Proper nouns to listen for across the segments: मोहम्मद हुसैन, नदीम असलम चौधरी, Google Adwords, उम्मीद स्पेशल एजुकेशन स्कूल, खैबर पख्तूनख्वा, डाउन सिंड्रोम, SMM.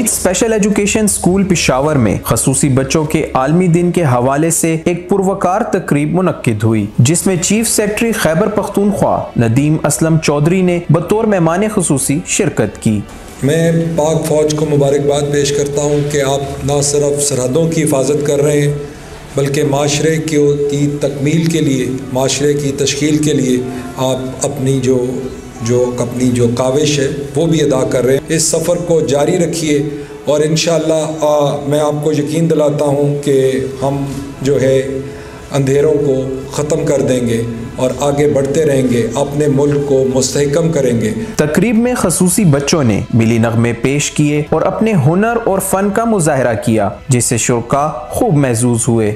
उम्मीद स्पेशल एजुकेशन स्कूल Peshawar में खसूसी बच्चों के आलमी दिन के हवाले से एक पुरवकार तकरीब मुनक्किद हुई, जिसमें चीफ सेक्रेटरी खैबर पख्तूनख्वा नदीम असलम चौधरी ने बतौर मेहमान खसूसी शिरकत की। मैं पाक फौज को मुबारकबाद पेश करता हूँ कि आप ना सिर्फ सरहदों की हिफाजत कर रहे हैं बल्कि माशरे की तकमील के लिए, माशरे की तश्कील के लिए आप अपनी जो काविश है वो भी अदा कर रहे हैं। इस सफ़र को जारी रखिए और इंशाअल्लाह मैं आपको यकीन दिलाता हूँ कि हम जो है अंधेरों को ख़त्म कर देंगे और आगे बढ़ते रहेंगे, अपने मुल्क को मुस्तहकम करेंगे। तकरीब में खसूसी बच्चों ने मिली नगमे पेश किए और अपने हुनर और फ़न का मुजाहरा किया, जिससे शुरका खूब महसूस हुए।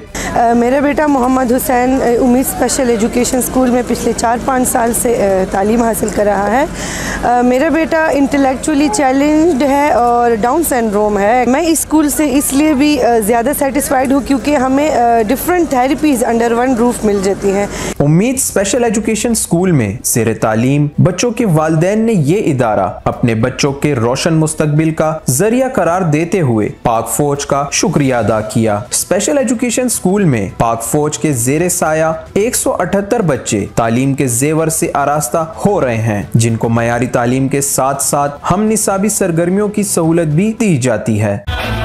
मेरा बेटा मोहम्मद हुसैन उम्मीद स्पेशल एजुकेशन स्कूल में पिछले 4-5 साल से तालीम हासिल कर रहा है। मेरा बेटा इंटेलेक्चुअली चैलेंज्ड है और डाउन सिंड्रोम है। मैं इस स्कूल से इसलिए भी ज़्यादा सेटिस्फाइड हूँ क्योंकि हमें different therapies under one roof मिल जाती हैं। उम्मीद स्पेशल एजुकेशन स्कूल में सेर तालीम बच्चों के वालिदैन ने ये इदारा अपने बच्चों के रोशन मुस्तकबिल का जरिया करार देते हुए पाक फौज का शुक्रिया अदा किया। स्पेशल एजुकेशन स्कूल में पाक फौज के जेर साया 178 बच्चे तालीम के जेवर से आरास्ता हो रहे हैं, जिनको मयारी तालीम के साथ साथ हम निसाबी सरगर्मियों की सहूलत भी दी जाती है।